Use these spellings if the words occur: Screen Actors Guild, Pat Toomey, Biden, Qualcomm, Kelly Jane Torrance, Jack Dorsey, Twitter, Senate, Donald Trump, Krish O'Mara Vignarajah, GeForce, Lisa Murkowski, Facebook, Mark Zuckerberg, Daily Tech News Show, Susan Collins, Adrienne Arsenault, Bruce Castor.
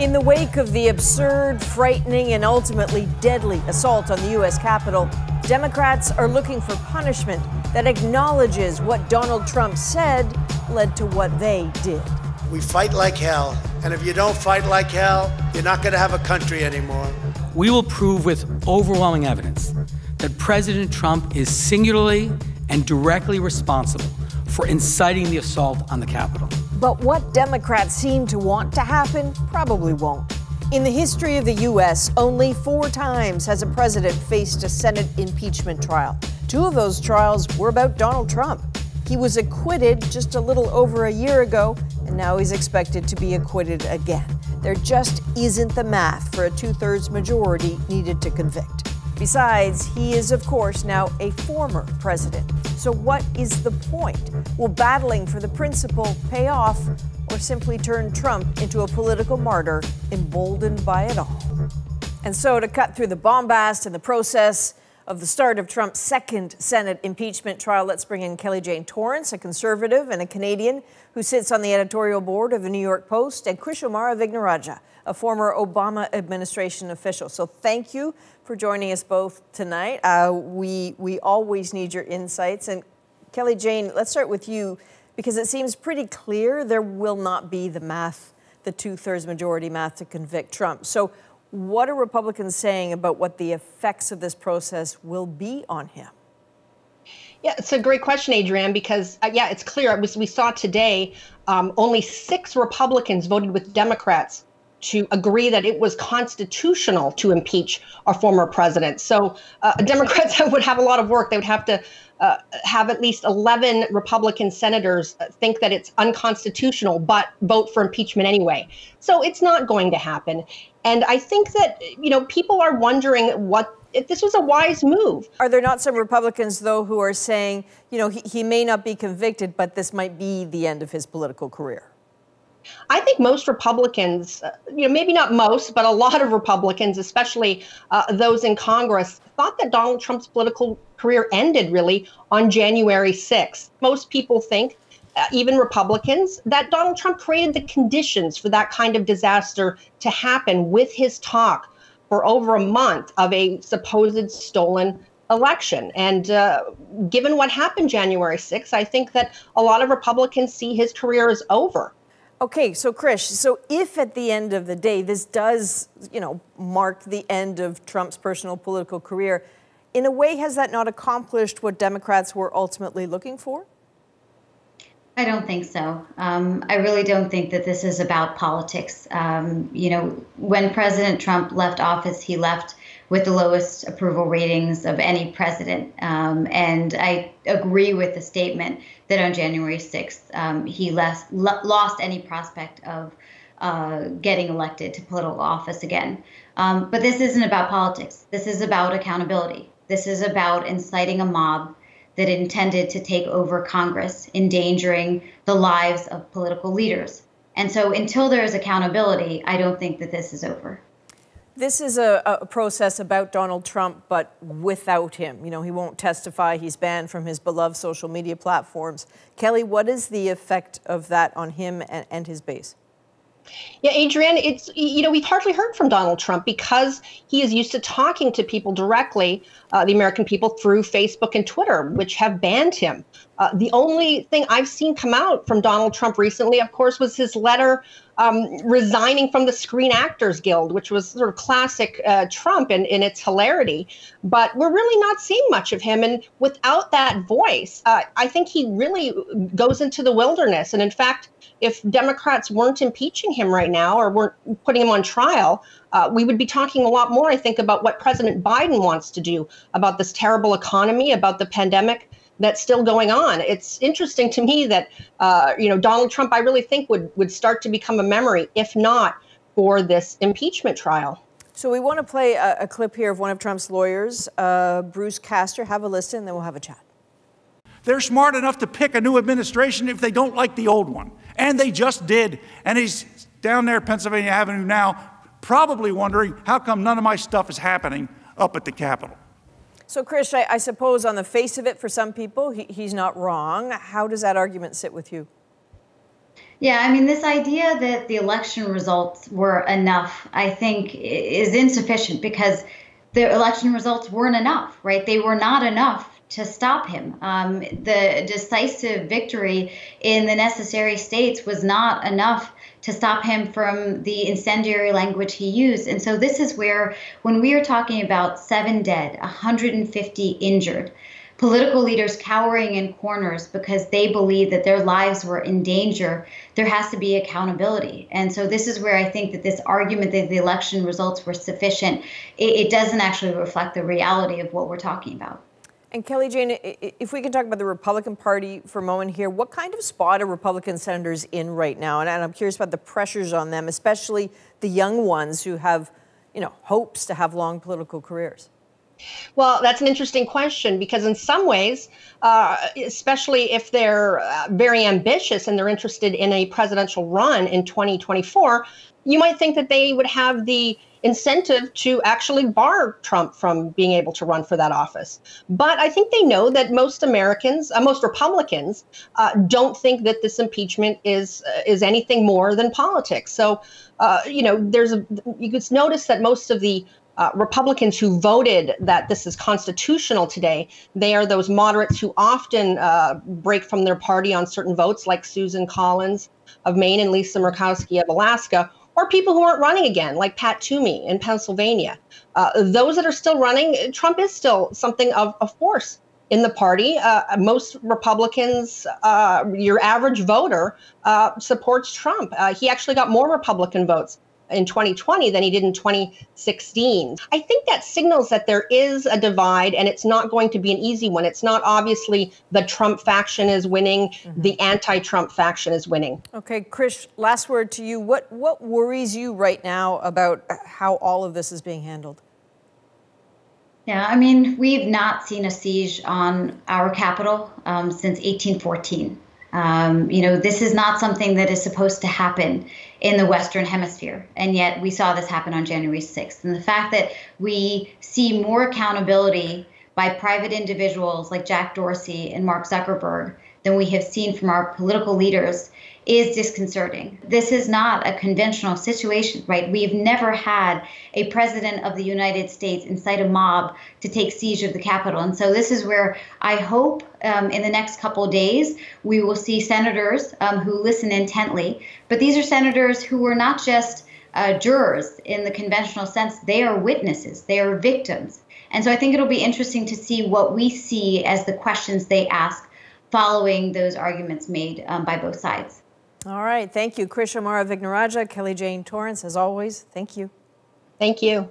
In the wake of the absurd, frightening, and ultimately deadly assault on the U.S. Capitol, Democrats are looking for punishment that acknowledges what Donald Trump said led to what they did. We fight like hell, and if you don't fight like hell, you're not going to have a country anymore. We will prove with overwhelming evidence that President Trump is singularly and directly responsible for inciting the assault on the Capitol. But what Democrats seem to want to happen probably won't. In the history of the U.S., only 4 times has a president faced a Senate impeachment trial. 2 of those trials were about Donald Trump. He was acquitted just a little over a year ago, and now he's expected to be acquitted again. There just isn't the math for a 2/3 majority needed to convict. Besides, he is, of course, now a former president. So what is the point? Will battling for the principle pay off, or simply turn Trump into a political martyr emboldened by it all? And so, to cut through the bombast and the process of the start of Trump's second Senate impeachment trial, let's bring in Kelly Jane Torrance, a conservative and a Canadian who sits on the editorial board of the New York Post, and Krish O'Mara Vignarajah, a former Obama administration official. So thank you for joining us both tonight. We always need your insights. And Kelly Jane, let's start with you, because it seems pretty clear there will not be the math, the 2/3 majority math to convict Trump. So what are Republicans saying about what the effects of this process will be on him? Yeah, it's a great question, Adrienne, because, yeah, it's clear. We saw today only 6 Republicans voted with Democrats to agree that it was constitutional to impeach a former president. So Democrats would have a lot of work. They would have to have at least 11 Republican senators think that it's unconstitutional, but vote for impeachment anyway. So it's not going to happen. And I think that, you know, people are wondering what if this was a wise move. Are there not some Republicans, though, who are saying, you know, he may not be convicted, but this might be the end of his political career? I think most Republicans, you know, maybe not most, but a lot of Republicans, especially those in Congress, thought that Donald Trump's political career ended really on January 6th. Most people think, even Republicans, that Donald Trump created the conditions for that kind of disaster to happen with his talk for over a month of a supposed stolen election. And given what happened January 6th, I think that a lot of Republicans see his career as over. Okay, so Krish, so if at the end of the day this does, you know, mark the end of Trump's personal political career, in a way, has that not accomplished what Democrats were ultimately looking for? I don't think so. I really don't think that this is about politics. You know, when President Trump left office, he left with the lowest approval ratings of any president. And I agree with the statement that on January 6th, he lost any prospect of getting elected to political office again. But this isn't about politics. This is about accountability. This is about inciting a mob that intended to take over Congress, endangering the lives of political leaders. And so until there is accountability, I don't think that this is over. This is a process about Donald Trump, but without him. You know, he won't testify. He's banned from his beloved social media platforms. Kelly, what is the effect of that on him and his base? Yeah, Adrienne, it's, you know, we've hardly heard from Donald Trump because he is used to talking to people directly, the American people, through Facebook and Twitter, which have banned him. The only thing I've seen come out from Donald Trump recently, of course, was his letter resigning from the Screen Actors Guild, which was sort of classic Trump in its hilarity. But we're really not seeing much of him. And without that voice, I think he really goes into the wilderness. And in fact, if Democrats weren't impeaching him right now or weren't putting him on trial, we would be talking a lot more, I think, about what President Biden wants to do about this terrible economy, about the pandemic that's still going on. It's interesting to me that, you know, Donald Trump, I really think, would start to become a memory, if not for this impeachment trial. So we want to play a clip here of one of Trump's lawyers, Bruce Castor. Have a listen, and then we'll have a chat. They're smart enough to pick a new administration if they don't like the old one. And they just did. And he's down there Pennsylvania Avenue now, probably wondering how come none of my stuff is happening up at the Capitol. So, Krish, I suppose on the face of it, for some people, he's not wrong. How does that argument sit with you? Yeah, I mean, this idea that the election results were enough, I think, is insufficient because the election results weren't enough, right? They were not enough to stop him. The decisive victory in the necessary states was not enough to stop him from the incendiary language he used. And so this is where, when we are talking about 7 dead, 150 injured, political leaders cowering in corners because they believe that their lives were in danger, there has to be accountability. And so this is where I think that this argument that the election results were sufficient, it doesn't actually reflect the reality of what we're talking about. And Kelly Jane, if we can talk about the Republican Party for a moment here, what kind of spot are Republican senators in right now? And I'm curious about the pressures on them, especially the young ones who have, you know, hopes to have long political careers. Well, that's an interesting question, because in some ways, especially if they're very ambitious and they're interested in a presidential run in 2024, you might think that they would have the incentive to actually bar Trump from being able to run for that office. But I think they know that most Americans, most Republicans, don't think that this impeachment is anything more than politics. So, you know, you could notice that most of the Republicans who voted that this is constitutional today, they are those moderates who often break from their party on certain votes, like Susan Collins of Maine and Lisa Murkowski of Alaska, or people who aren't running again, like Pat Toomey in Pennsylvania. Those that are still running, Trump is still something of a force in the party. Most Republicans, your average voter, supports Trump. He actually got more Republican votes in 2020 than he did in 2016. I think that signals that there is a divide, and it's not going to be an easy one. It's not obviously the Trump faction is winning, the anti-Trump faction is winning. Okay, Krish, last word to you. What worries you right now about how all of this is being handled? Yeah, I mean, we've not seen a siege on our Capitol since 1814. You know, this is not something that is supposed to happen in the Western Hemisphere, and yet we saw this happen on January 6th. And the fact that we see more accountability by private individuals like Jack Dorsey and Mark Zuckerberg than we have seen from our political leaders is disconcerting. This is not a conventional situation, right? We've never had a president of the United States incite a mob to take siege of the Capitol. And so this is where I hope in the next couple of days, we will see senators who listen intently. But these are senators who are not just jurors in the conventional sense. They are witnesses. They are victims. And so I think it'll be interesting to see what we see as the questions they ask following those arguments made by both sides. All right. Thank you, Krish O'Mara Vignarajah, Kelly Jane Torrance, as always. Thank you. Thank you.